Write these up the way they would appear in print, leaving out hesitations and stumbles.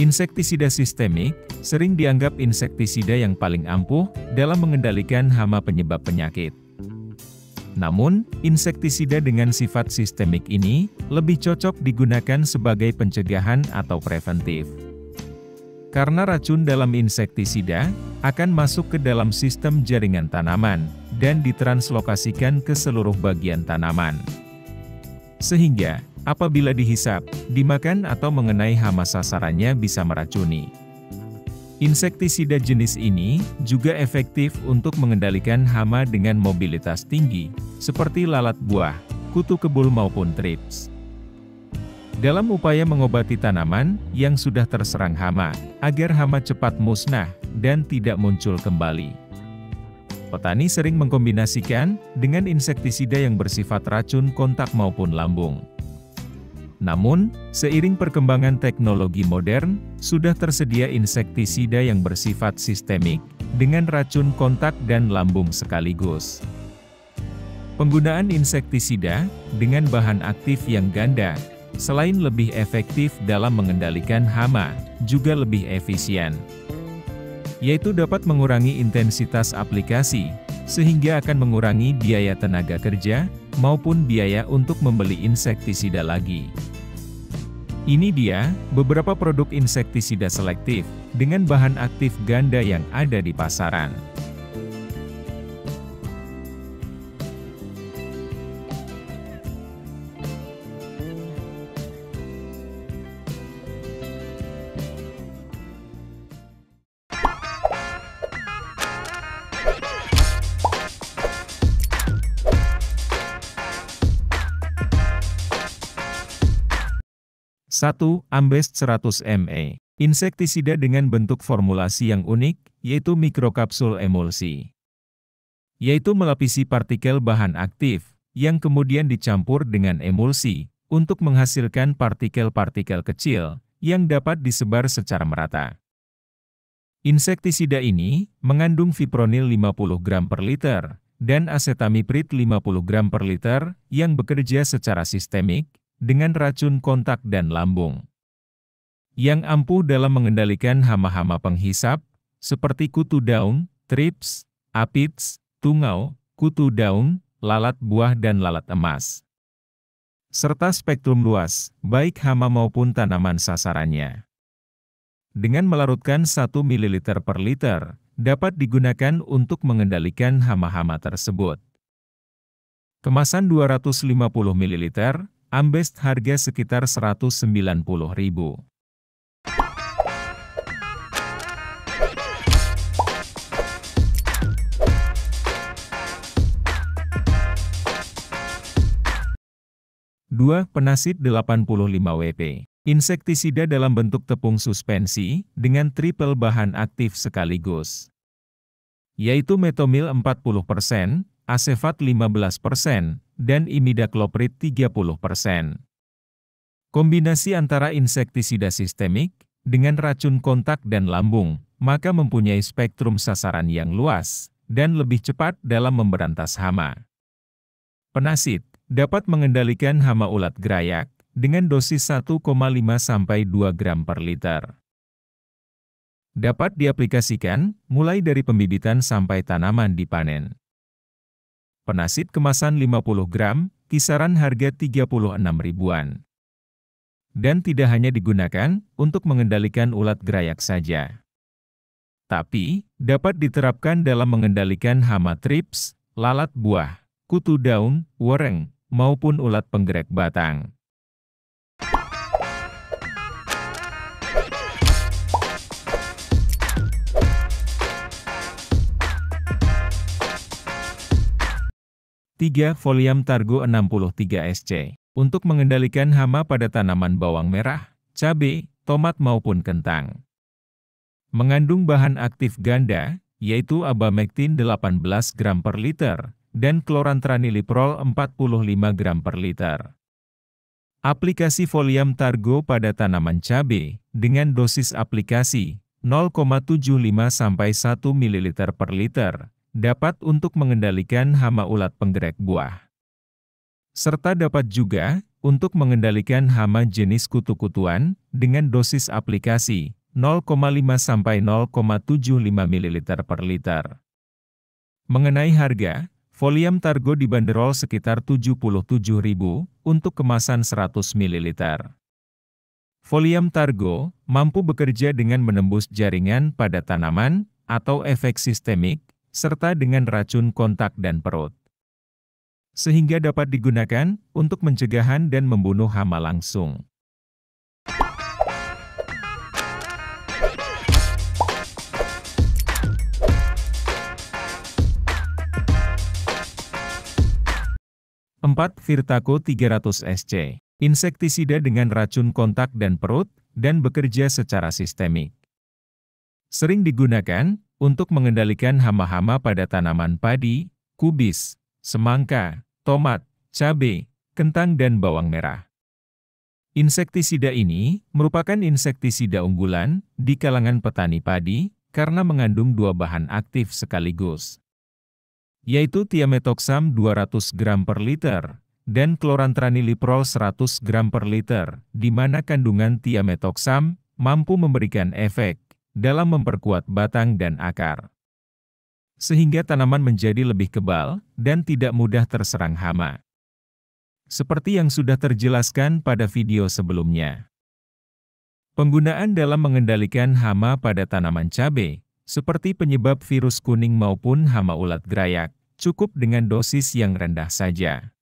Insektisida sistemik sering dianggap insektisida yang paling ampuh dalam mengendalikan hama penyebab penyakit. Namun, insektisida dengan sifat sistemik ini lebih cocok digunakan sebagai pencegahan atau preventif. Karena racun dalam insektisida akan masuk ke dalam sistem jaringan tanaman dan ditranslokasikan ke seluruh bagian tanaman. Sehingga, apabila dihisap, dimakan atau mengenai hama sasarannya bisa meracuni. Insektisida jenis ini juga efektif untuk mengendalikan hama dengan mobilitas tinggi, seperti lalat buah, kutu kebul maupun trips. Dalam upaya mengobati tanaman yang sudah terserang hama, agar hama cepat musnah dan tidak muncul kembali. Petani sering mengkombinasikan dengan insektisida yang bersifat racun kontak maupun lambung. Namun, seiring perkembangan teknologi modern, sudah tersedia insektisida yang bersifat sistemik, dengan racun kontak dan lambung sekaligus. Penggunaan insektisida dengan bahan aktif yang ganda, selain lebih efektif dalam mengendalikan hama, juga lebih efisien. Yaitu dapat mengurangi intensitas aplikasi, sehingga akan mengurangi biaya tenaga kerja, maupun biaya untuk membeli insektisida lagi. Ini dia, beberapa produk insektisida selektif, dengan bahan aktif ganda yang ada di pasaran. Ambest 100 ME, insektisida dengan bentuk formulasi yang unik, yaitu mikrokapsul emulsi. Yaitu melapisi partikel bahan aktif, yang kemudian dicampur dengan emulsi, untuk menghasilkan partikel-partikel kecil, yang dapat disebar secara merata. Insektisida ini, mengandung fipronil 50 gram per liter, dan asetamiprid 50 gram per liter, yang bekerja secara sistemik, dengan racun kontak dan lambung. Yang ampuh dalam mengendalikan hama-hama penghisap, seperti kutu daun, trips, aphids, tungau, kutu daun, lalat buah dan lalat emas. Serta spektrum luas, baik hama maupun tanaman sasarannya. Dengan melarutkan 1 ml per liter, dapat digunakan untuk mengendalikan hama-hama tersebut. Kemasan 250 ml, Ambest harga sekitar Rp190.000. Penacide 85 WP. Insektisida dalam bentuk tepung suspensi dengan triple bahan aktif sekaligus. Yaitu metomil 40%, asefat 15%, dan imidacloprid 30%. Kombinasi antara insektisida sistemik dengan racun kontak dan lambung, maka mempunyai spektrum sasaran yang luas dan lebih cepat dalam memberantas hama. Penacide dapat mengendalikan hama ulat gerayak dengan dosis 1,5 sampai 2 gram per liter. Dapat diaplikasikan mulai dari pembibitan sampai tanaman dipanen. Penacide kemasan 50 gram, kisaran harga Rp36.000-an. Dan tidak hanya digunakan untuk mengendalikan ulat gerayak saja. Tapi, dapat diterapkan dalam mengendalikan hama trips, lalat buah, kutu daun, wereng, maupun ulat penggerak batang. Voliam Targo 63 SC, untuk mengendalikan hama pada tanaman bawang merah, cabai, tomat maupun kentang. Mengandung bahan aktif ganda, yaitu abamektin 18 gram per liter, dan klorantraniliprol 45 gram per liter. Aplikasi Voliam Targo pada tanaman cabai, dengan dosis aplikasi 0,75-1 ml per liter, dapat untuk mengendalikan hama ulat penggerak buah. Serta dapat juga untuk mengendalikan hama jenis kutu-kutuan dengan dosis aplikasi 0,5–0,75 ml per liter. Mengenai harga, Voliam Targo dibanderol sekitar Rp77.000 untuk kemasan 100 ml. Voliam Targo mampu bekerja dengan menembus jaringan pada tanaman atau efek sistemik, serta dengan racun kontak dan perut, sehingga dapat digunakan untuk pencegahan dan membunuh hama langsung. Virtako 300 SC, insektisida dengan racun kontak dan perut, dan bekerja secara sistemik. Sering digunakan untuk mengendalikan hama-hama pada tanaman padi, kubis, semangka, tomat, cabai, kentang dan bawang merah. Insektisida ini merupakan insektisida unggulan di kalangan petani padi karena mengandung dua bahan aktif sekaligus, yaitu tiametoksam 200 gram per liter dan klorantraniliprol 100 gram per liter, di mana kandungan tiametoksam mampu memberikan efek dalam memperkuat batang dan akar, sehingga tanaman menjadi lebih kebal dan tidak mudah terserang hama, seperti yang sudah terjelaskan pada video sebelumnya. Penggunaan dalam mengendalikan hama pada tanaman cabai, seperti penyebab virus kuning maupun hama ulat grayak, cukup dengan dosis yang rendah saja,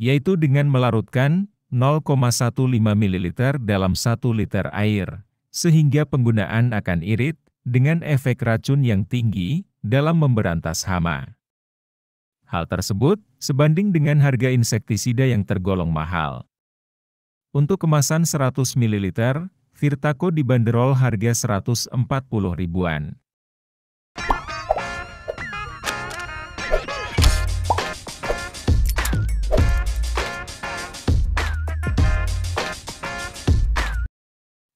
yaitu dengan melarutkan 0,15 ml dalam 1 liter air, sehingga penggunaan akan irit dengan efek racun yang tinggi dalam memberantas hama. Hal tersebut sebanding dengan harga insektisida yang tergolong mahal. Untuk kemasan 100 ml, Virtako dibanderol harga Rp140.000-an.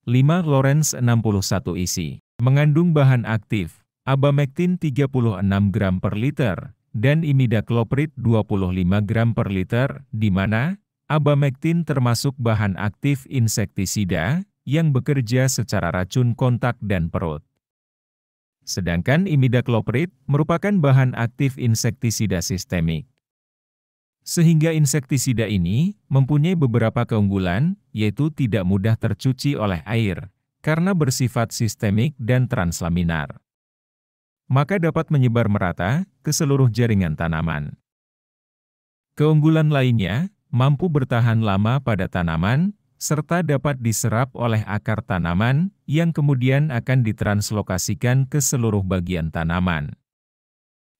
Lorentz 61 EC, mengandung bahan aktif abamektin 36 gram per liter dan imidacloprid 25 gram per liter, di mana abamektin termasuk bahan aktif insektisida yang bekerja secara racun kontak dan perut. Sedangkan imidacloprid merupakan bahan aktif insektisida sistemik, sehingga insektisida ini mempunyai beberapa keunggulan, yaitu tidak mudah tercuci oleh air karena bersifat sistemik dan translaminar, maka dapat menyebar merata ke seluruh jaringan tanaman. Keunggulan lainnya, mampu bertahan lama pada tanaman, serta dapat diserap oleh akar tanaman yang kemudian akan ditranslokasikan ke seluruh bagian tanaman,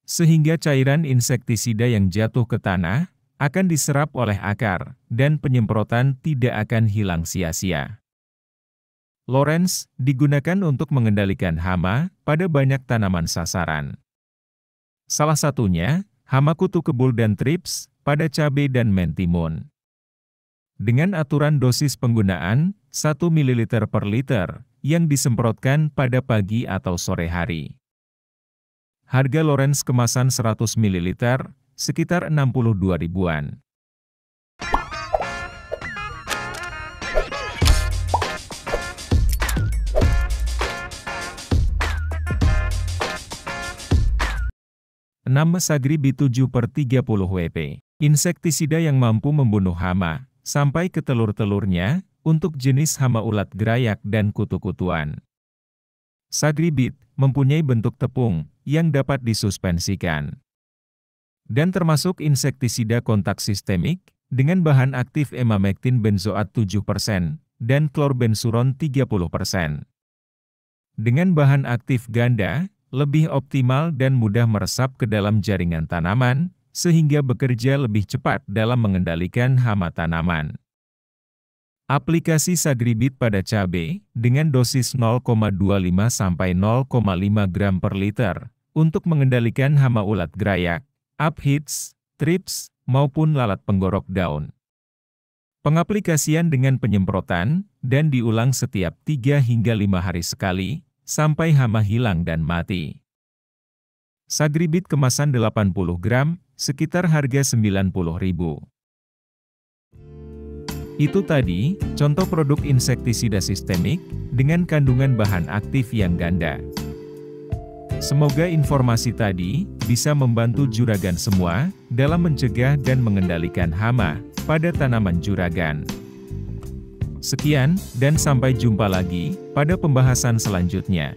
sehingga cairan insektisida yang jatuh ke tanah akan diserap oleh akar dan penyemprotan tidak akan hilang sia-sia. Lorentz digunakan untuk mengendalikan hama pada banyak tanaman sasaran. Salah satunya, hama kutu kebul dan trips pada cabai dan mentimun, dengan aturan dosis penggunaan 1 ml per liter yang disemprotkan pada pagi atau sore hari. Harga Lorentz kemasan 100 ml sekitar Rp62.000-an. Sagri Beat 7/30 WP, insektisida yang mampu membunuh hama sampai ke telur-telurnya untuk jenis hama ulat grayak dan kutu-kutuan. Sagri Beat mempunyai bentuk tepung yang dapat disuspensikan, dan termasuk insektisida kontak sistemik dengan bahan aktif emamektin benzoat 7% dan klorbensuron 30%. Dengan bahan aktif ganda, lebih optimal dan mudah meresap ke dalam jaringan tanaman, sehingga bekerja lebih cepat dalam mengendalikan hama tanaman. Aplikasi Sagri Beat pada cabai dengan dosis 0,25–0,5 gram per liter untuk mengendalikan hama ulat grayak, aphids, trips, maupun lalat penggorok daun. Pengaplikasian dengan penyemprotan dan diulang setiap 3 hingga 5 hari sekali sampai hama hilang dan mati. Sagri Beat kemasan 80 gram, sekitar harga Rp90.000. Itu tadi, contoh produk insektisida sistemik, dengan kandungan bahan aktif yang ganda. Semoga informasi tadi, bisa membantu juragan semua, dalam mencegah dan mengendalikan hama, pada tanaman juragan. Sekian, dan sampai jumpa lagi, pada pembahasan selanjutnya.